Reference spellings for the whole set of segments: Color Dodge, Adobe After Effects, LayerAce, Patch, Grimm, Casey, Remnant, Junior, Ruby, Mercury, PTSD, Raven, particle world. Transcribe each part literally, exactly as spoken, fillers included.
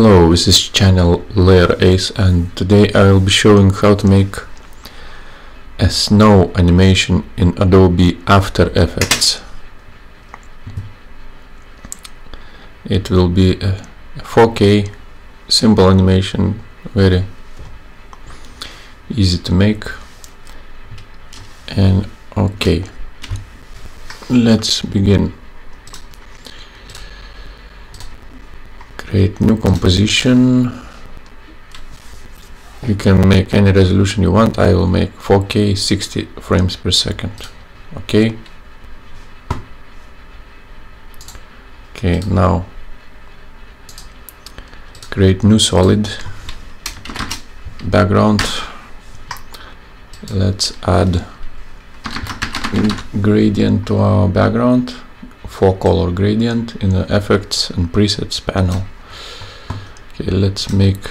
Hello, this is channel LayerAce, and today I will be showing how to make a snow animation in Adobe After Effects. It will be a four K simple animation, very easy to make. And okay, let's begin. Create new composition. You can make any resolution you want. I will make four K sixty frames per second. Okay. Okay, now create new solid background. Let's add gradient to our background, four color gradient in the effects and presets panel. Okay, let's make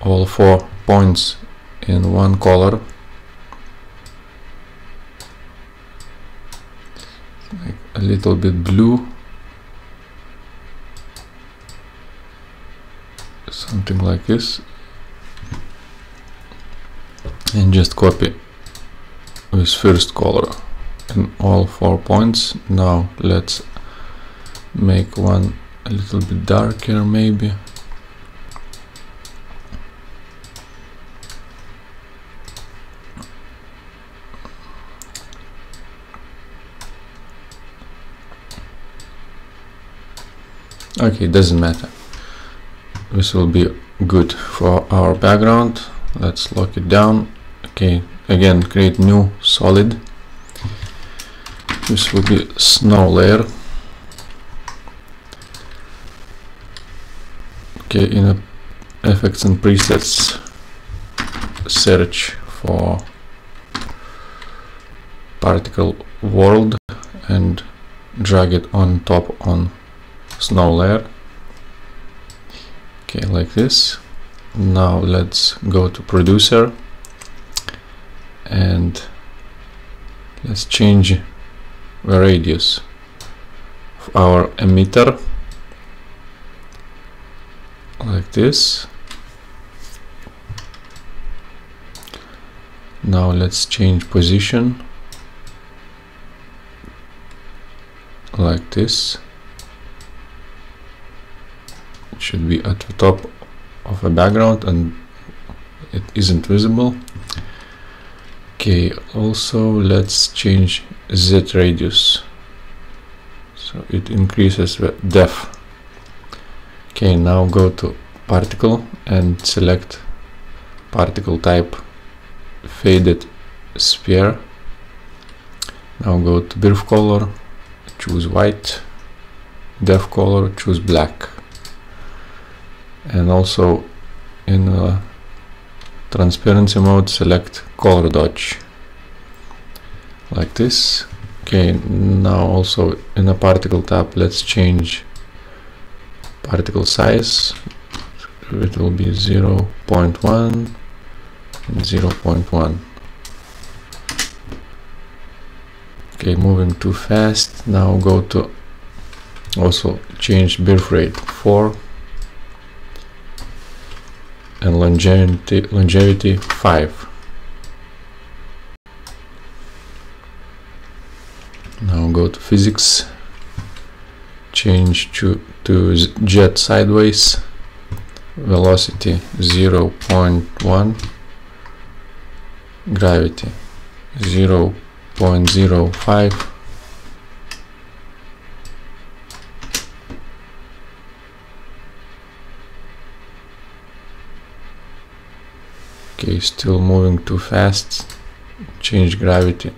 all four points in one color. Make a little bit blue, something like this, and just copy this first color in all four points. Now let's make one a little bit darker, maybe. Okay, doesn't matter. This will be good for our background. Let's lock it down. Okay, again, create new solid. This will be snow layer. Okay, in a effects and presets, search for particle world and drag it on top on snow layer. Okay, like this. Now let's go to producer and let's change the radius of our emitter like this. Now let's change position like this. It should be at the top of a background and it isn't visible. Okay, also let's change Z radius so it increases the depth. Okay, now go to particle and select particle type faded sphere. Now go to birth color, choose white, depth color, choose black, and also in uh, transparency mode select color dodge like this. Okay, now also in the particle tab let's change particle size. It will be zero point one and zero point one. Okay, moving too fast. Now go to also change birth rate four and longevity longevity five. Now go to physics, change to, to jet sideways, velocity zero point one, gravity zero point zero five. Okay, still moving too fast. Change gravity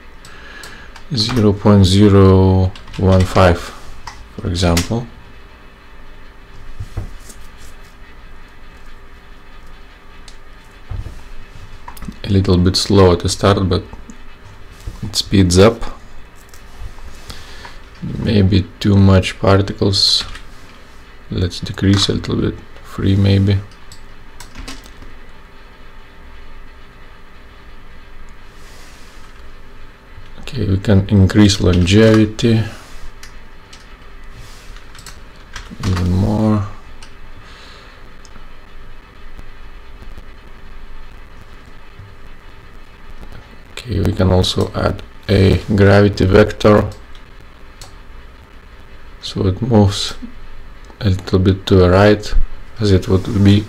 zero point zero one five, for example. A little bit slow at the start, but it speeds up. Maybe too much particles. Let's decrease a little bit. Three, maybe. Okay, we can increase longevity even more. we can also add a gravity vector so it moves a little bit to the right, as it would be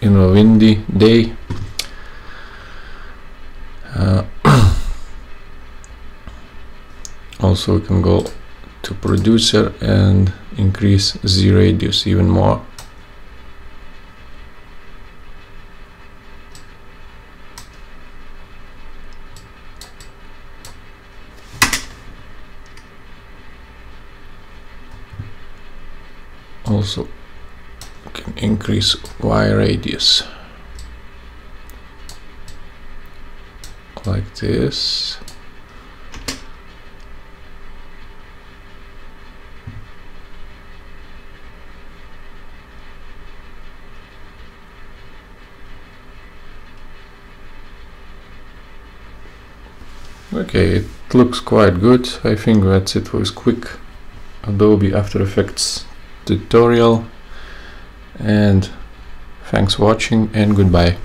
in a windy day. Uh, also we can go to producer and increase the radius even more. Also can increase Y radius like this. Okay, it looks quite good. I think that's it for this quick Adobe After Effects tutorial, and thanks for watching and goodbye.